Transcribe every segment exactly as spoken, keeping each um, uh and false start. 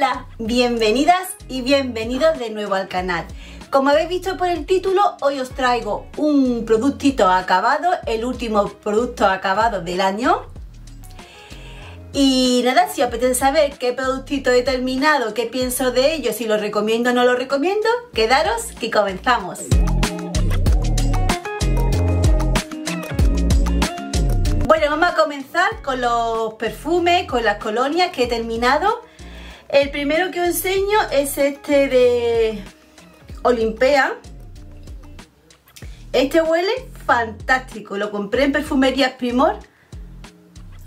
Hola, bienvenidas y bienvenidos de nuevo al canal. Como habéis visto por el título, hoy os traigo un productito acabado, el último producto acabado del año. Y nada, si os apetece saber qué productito he terminado, qué pienso de ello, si lo recomiendo o no lo recomiendo, quedaros que comenzamos. Bueno, vamos a comenzar con los perfumes, con las colonias que he terminado. El primero que os enseño es este de Olimpea. Este huele fantástico, lo compré en Perfumerías Primor.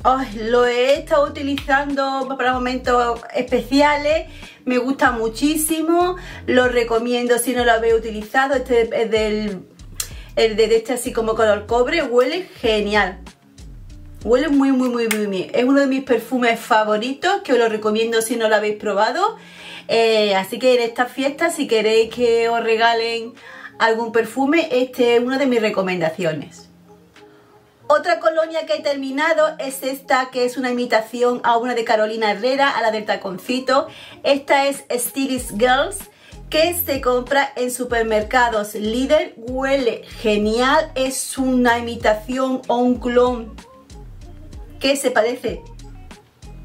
Oh, lo he estado utilizando para momentos especiales, me gusta muchísimo, lo recomiendo si no lo habéis utilizado. Este es del el de este así como color cobre, huele genial. Huele muy muy muy muy bien, es uno de mis perfumes favoritos que os lo recomiendo si no lo habéis probado. Eh, así que en estas fiestas, si queréis que os regalen algún perfume, este es una de mis recomendaciones. Otra colonia que he terminado es esta, que es una imitación a una de Carolina Herrera, a la del taconcito. Esta es Stilis Girls, que se compra en supermercados Líder. Huele genial, es una imitación o un clon que se parece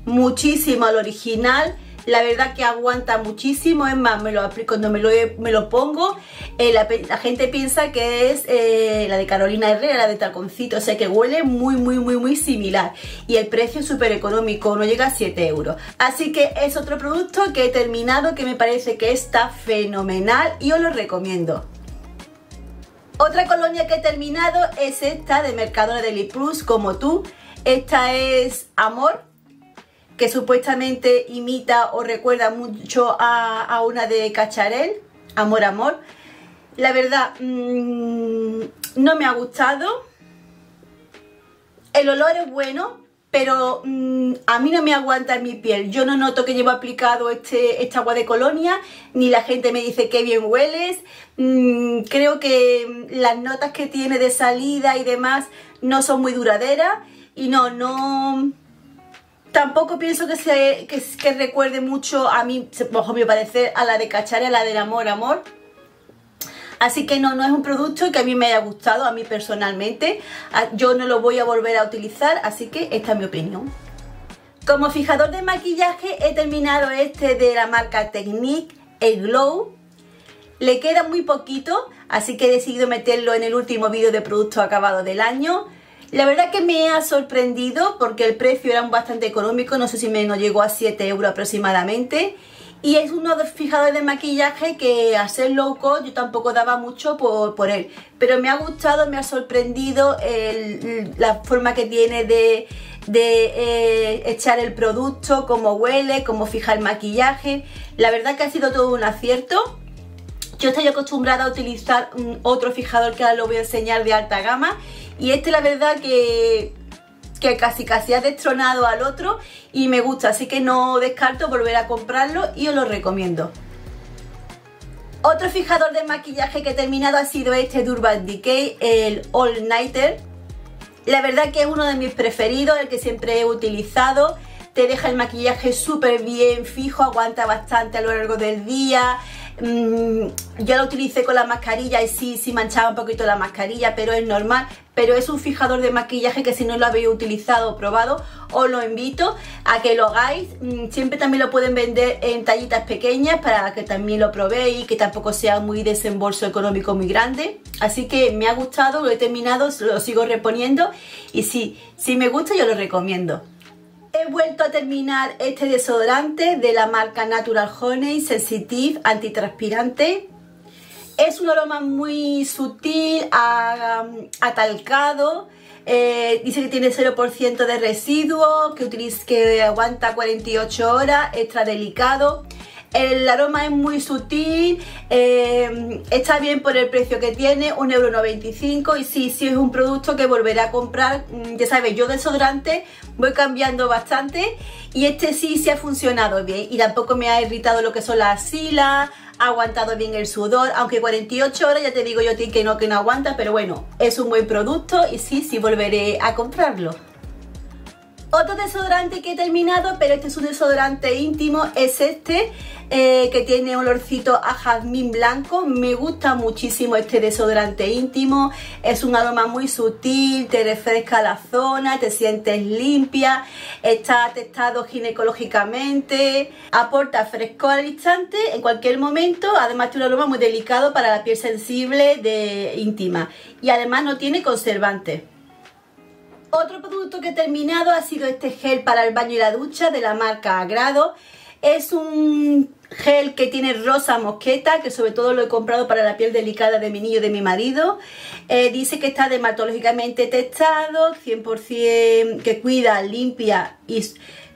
muchísimo al original. La verdad que aguanta muchísimo, es más, me lo aplico, cuando me lo, me lo pongo, eh, la, la gente piensa que es eh, la de Carolina Herrera, la de taconcito, o sea que huele muy, muy, muy, muy similar. Y el precio es súper económico, no llega a siete euros. Así que es otro producto que he terminado, que me parece que está fenomenal y os lo recomiendo. Otra colonia que he terminado es esta de Mercadona Deliplus, Como Tú. Esta es Amor, que supuestamente imita o recuerda mucho a, a una de Cacharel, Amor, Amor. La verdad, mmm, no me ha gustado. El olor es bueno, pero mmm, a mí no me aguanta en mi piel. Yo no noto que llevo aplicado este, esta agua de colonia, ni la gente me dice qué bien hueles. Mmm, creo que las notas que tiene de salida y demás no son muy duraderas. Y no, no... Tampoco pienso que, se, que, que recuerde mucho a mí, bajo mi parecer, a la de Cacharel, a la del Amor, Amor. Así que no, no es un producto que a mí me haya gustado, a mí personalmente. Yo no lo voy a volver a utilizar, así que esta es mi opinión. Como fijador de maquillaje he terminado este de la marca Technique, el Glow. Le queda muy poquito, así que he decidido meterlo en el último vídeo de productos acabados del año. La verdad que me ha sorprendido porque el precio era bastante económico, no sé si me no llegó a siete euros aproximadamente. Y es uno de los fijadores de maquillaje que a ser low cost yo tampoco daba mucho por, por él. Pero me ha gustado, me ha sorprendido el, la forma que tiene de, de eh, echar el producto, cómo huele, cómo fija el maquillaje. La verdad que ha sido todo un acierto. Yo estoy acostumbrada a utilizar otro fijador que ahora lo voy a enseñar de alta gama. Y este la verdad que, que casi casi ha destronado al otro y me gusta. Así que no descarto volver a comprarlo y os lo recomiendo. Otro fijador de maquillaje que he terminado ha sido este de Urban Decay, el All Nighter. La verdad que es uno de mis preferidos, el que siempre he utilizado. Te deja el maquillaje súper bien fijo, aguanta bastante a lo largo del día. Yo lo utilicé con la mascarilla y sí, sí manchaba un poquito la mascarilla, pero es normal. Pero es un fijador de maquillaje que si no lo habéis utilizado o probado, os lo invito a que lo hagáis. Siempre también lo pueden vender en tallitas pequeñas para que también lo probéis y que tampoco sea muy desembolso económico muy grande. Así que me ha gustado, lo he terminado, lo sigo reponiendo y sí, si me gusta yo lo recomiendo. He vuelto a terminar este desodorante de la marca Natural Honey, Sensitive, antitranspirante. Es un aroma muy sutil, atalcado. Eh, dice que tiene cero por ciento de residuo, que, utiliza, que aguanta cuarenta y ocho horas, extra delicado. El aroma es muy sutil, eh, está bien por el precio que tiene, un euro noventa y cinco. Y sí, sí es un producto que volveré a comprar. Ya sabéis, yo desodorante voy cambiando bastante. Y este sí, sí ha funcionado bien. Y tampoco me ha irritado lo que son las axilas, ha aguantado bien el sudor. Aunque cuarenta y ocho horas, ya te digo yo a ti que no, que no aguanta. Pero bueno, es un buen producto y sí, sí volveré a comprarlo. Otro desodorante que he terminado, pero este es un desodorante íntimo, es este, eh, que tiene olorcito a jazmín blanco. Me gusta muchísimo este desodorante íntimo, es un aroma muy sutil, te refresca la zona, te sientes limpia, está testado ginecológicamente, aporta frescor al instante, en cualquier momento, además tiene un aroma muy delicado para la piel sensible de íntima y además no tiene conservante. Otro producto que he terminado ha sido este gel para el baño y la ducha de la marca Agrado. Es un gel que tiene rosa mosqueta, que sobre todo lo he comprado para la piel delicada de mi niño y de mi marido. Eh, dice que está dermatológicamente testado, cien por cien que cuida, limpia y...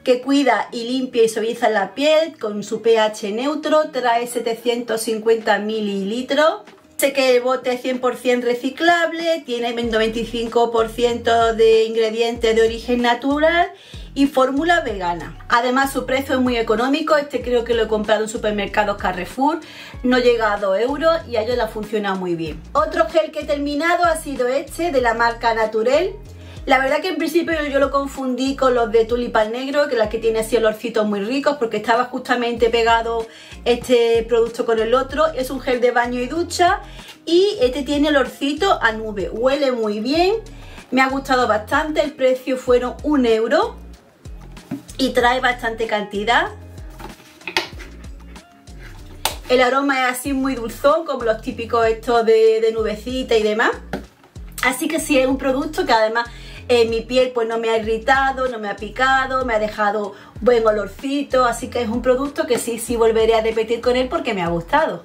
que cuida y limpia y suaviza la piel con su pH neutro, trae setecientos cincuenta mililitros. Sé que el bote es cien por cien reciclable, tiene noventa y cinco por ciento de ingredientes de origen natural y fórmula vegana. Además su precio es muy económico, este creo que lo he comprado en supermercados Carrefour, no llega a dos euros y a ellos le ha funcionado muy bien. Otro gel que he terminado ha sido este de la marca Naturel. La verdad que en principio yo lo confundí con los de Tulipán Negro, que las que tiene así olorcitos muy ricos, porque estaba justamente pegado este producto con el otro. Es un gel de baño y ducha y este tiene olorcito a nube, huele muy bien, me ha gustado bastante, el precio fueron un euro y trae bastante cantidad. El aroma es así muy dulzón, como los típicos estos de, de nubecita y demás. Así que sí, es un producto que además... Eh, mi piel pues no me ha irritado, no me ha picado, me ha dejado buen olorcito, así que es un producto que sí, sí volveré a repetir con él porque me ha gustado.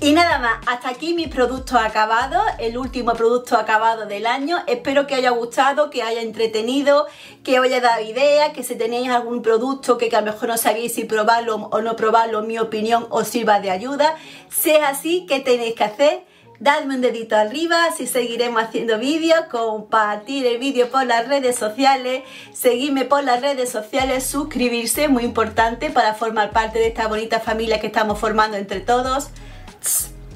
Y nada más, hasta aquí mis productos acabados, el último producto acabado del año. Espero que os haya gustado, que os haya entretenido, que os haya dado ideas, que si tenéis algún producto que, que a lo mejor no sabéis si probarlo o no probarlo, mi opinión os sirva de ayuda. Si es así, ¿qué tenéis que hacer? Dadme un dedito arriba, así seguiremos haciendo vídeos, compartir el vídeo por las redes sociales, seguirme por las redes sociales, suscribirse, muy importante para formar parte de esta bonita familia que estamos formando entre todos.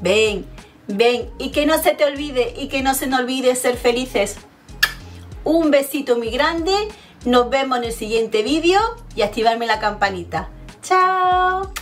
Ven, ven, y que no se te olvide, y que no se nos olvide ser felices. Un besito muy grande, nos vemos en el siguiente vídeo y activarme la campanita. ¡Chao!